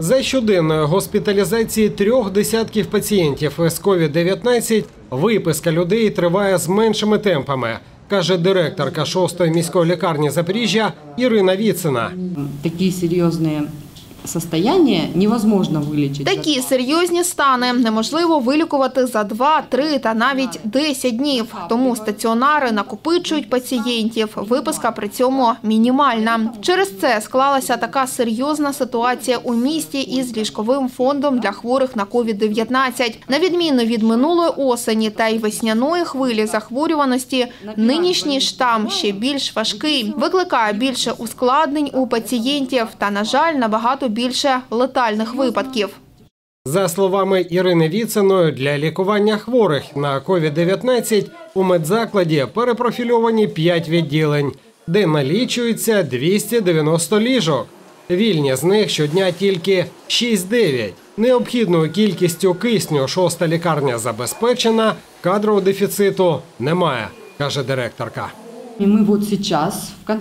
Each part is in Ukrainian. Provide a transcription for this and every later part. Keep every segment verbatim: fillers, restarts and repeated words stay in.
За щоденною госпіталізацією трьох десятків пацієнтів з ковід дев'ятнадцять виписка людей триває з меншими темпами, каже директорка шостої міської лікарні Запоріжжя Ірина Віцина. Такі серйозні состояние невозможно вилічити. Такі серйозні стани неможливо вилікувати за два, три та навіть десять днів. Тому стаціонари накопичують пацієнтів, виписка при цьому мінімальна. Через це склалася така серйозна ситуація у місті із ліжковим фондом для хворих на ковід дев'ятнадцять. На відміну від минулої осені та й весняної хвилі захворюваності, нинішній штам ще більш важкий, викликає більше ускладнень у пацієнтів та, на жаль, набагато більше більше летальних випадків. За словами Ірини Віциної, для лікування хворих на ковід дев'ятнадцять у медзакладі перепрофільовані п'ять відділень, де налічується двісті дев'яносто ліжок. Вільні з них щодня тільки шість-дев'ять. Необхідною кількістю кисню шоста лікарня забезпечена, кадрового дефіциту немає, каже директорка.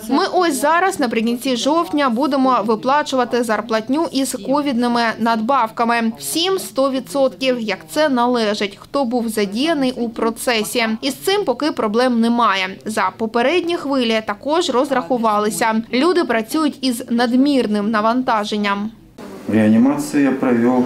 Ми ось зараз, наприкінці жовтня, будемо виплачувати зарплатню із ковідними надбавками. Всім сто відсотків, як це належить, хто був задіяний у процесі. І з цим поки проблем немає. За попередні хвилі також розрахувалися. Люди працюють із надмірним навантаженням. Реанімацію я провів.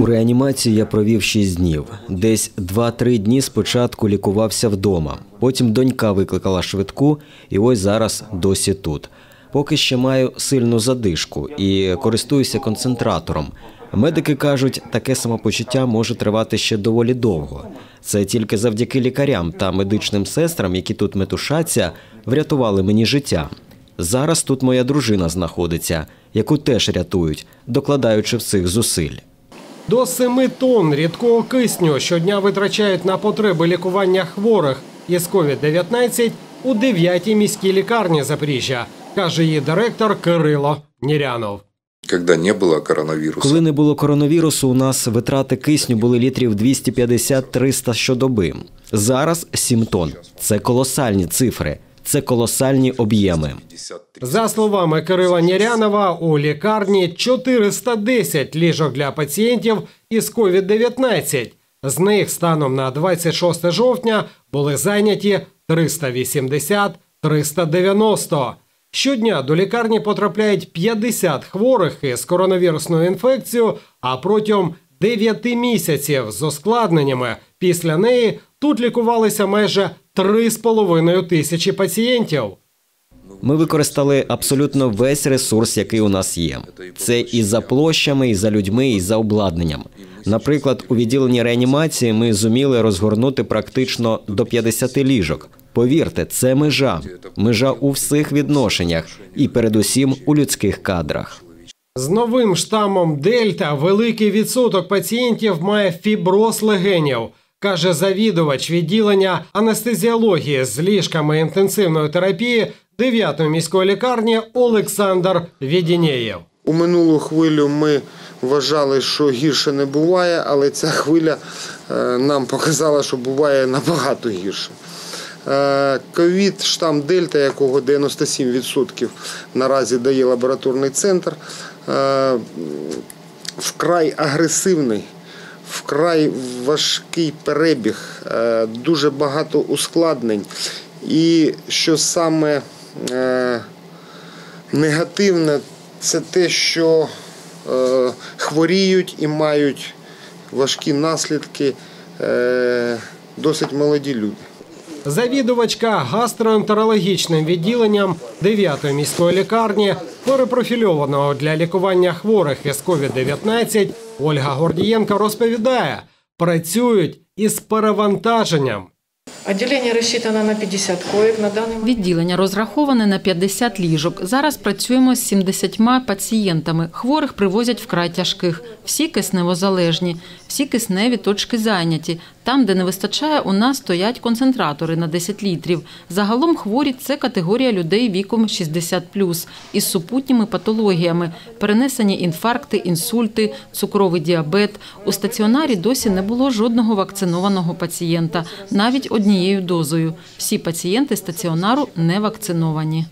У реанімації я провів шість днів. Десь два-три дні спочатку лікувався вдома. Потім донька викликала швидку, і ось зараз досі тут. Поки ще маю сильну задишку і користуюся концентратором. Медики кажуть, таке самопочуття може тривати ще доволі довго. Це тільки завдяки лікарям та медичним сестрам, які тут метушаться, врятували мені життя. Зараз тут моя дружина знаходиться, яку теж рятують, докладаючи всіх зусиль. До семи тонн рідкого кисню щодня витрачають на потреби лікування хворих із ковід дев'ятнадцять у дев'ятій міській лікарні Запоріжжя, каже її директор Кирило Нерянов. Коли не було коронавірусу, у нас витрати кисню були літрів двісті п'ятдесят - триста щодоби. Зараз сім тонн. Це колосальні цифри. Це колосальні об'єми. За словами Кирила Нерянова, у лікарні чотириста десять ліжок для пацієнтів із ковід дев'ятнадцять. З них станом на двадцять шосте жовтня були зайняті триста вісімдесят - триста дев'яносто. Щодня до лікарні потрапляють п'ятдесят хворих із коронавірусною інфекцією, а протягом дев'яти місяців з ускладненнями після неї тут лікувалися майже три з половиною тисячі пацієнтів. Ми використали абсолютно весь ресурс, який у нас є. Це і за площами, і за людьми, і за обладнанням. Наприклад, у відділенні реанімації ми зуміли розгорнути практично до п'ятдесяти ліжок. Повірте, це межа. Межа у всіх відношеннях і передусім у людських кадрах. З новим штамом Дельта великий відсоток пацієнтів має фіброз легенів, каже завідувач відділення анестезіології з ліжками інтенсивної терапії дев'ятої міської лікарні Олександр Вєденєєв. У минулу хвилю ми вважали, що гірше не буває, але ця хвиля нам показала, що буває набагато гірше. Ковід, штам Дельта, якого дев'яносто сім відсотків наразі дає лабораторний центр, вкрай агресивний, вкрай важкий перебіг, дуже багато ускладнень. І що саме негативне, це те, що хворіють і мають важкі наслідки досить молоді люди. Завідувачка гастроентерологічним відділенням дев'ятої міської лікарні, перепрофільованого для лікування хворих із ковід дев'ятнадцять, Ольга Гордієнко розповідає, працюють із перевантаженням. Відділення розраховане на п'ятдесят ліжок. Зараз працюємо з сімдесятьма пацієнтами. Хворих привозять вкрай тяжких. Всі кисневозалежні, всі кисневі точки зайняті. Там, де не вистачає, у нас стоять концентратори на десять літрів. Загалом хворі – це категорія людей віком шістдесят плюс із супутніми патологіями. Перенесені інфаркти, інсульти, цукровий діабет. У стаціонарі досі не було жодного вакцинованого пацієнта, навіть однією дозою. Всі пацієнти стаціонару не вакциновані.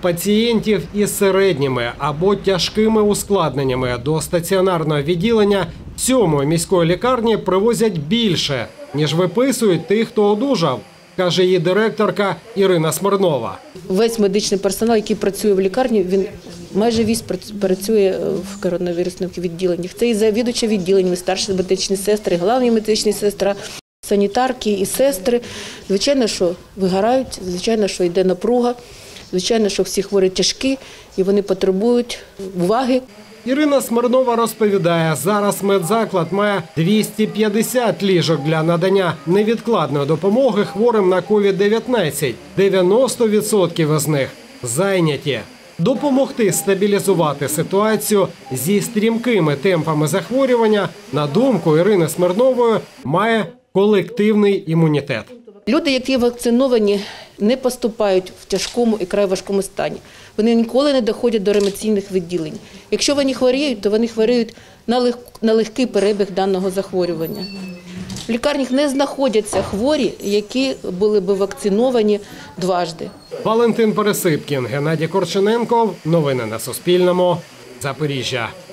пацієнтів із середніми або тяжкими ускладненнями до стаціонарного відділення сьомої міської лікарні привозять більше, ніж виписують тих, хто одужав, каже її директорка Ірина Смирнова. Весь медичний персонал, який працює в лікарні, він майже весь працює в коронавірусних відділеннях. Це і завідувачі відділень, і старші медичні сестри, і головні медичні сестри, санітарки і сестри. Звичайно, що вигорають, звичайно, що йде напруга, звичайно, що всі хворі тяжкі і вони потребують уваги. Ірина Смирнова розповідає, зараз медзаклад має двісті п'ятдесят ліжок для надання невідкладної допомоги хворим на ковід дев'ятнадцять. дев'яносто відсотків із них зайняті. Допомогти стабілізувати ситуацію зі стрімкими темпами захворювання, на думку Ірини Смирнової, має колективний імунітет. Люди, які вакциновані, не поступають в тяжкому і край важкому стані. Вони ніколи не доходять до реанімаційних відділень. Якщо вони хворіють, то вони хворіють на, лег... на легкий перебіг даного захворювання. В лікарнях не знаходяться хворі, які були б вакциновані дважди. Валентин Пересипкін, Геннадій Корчеменков. Новини на Суспільному. Запоріжжя.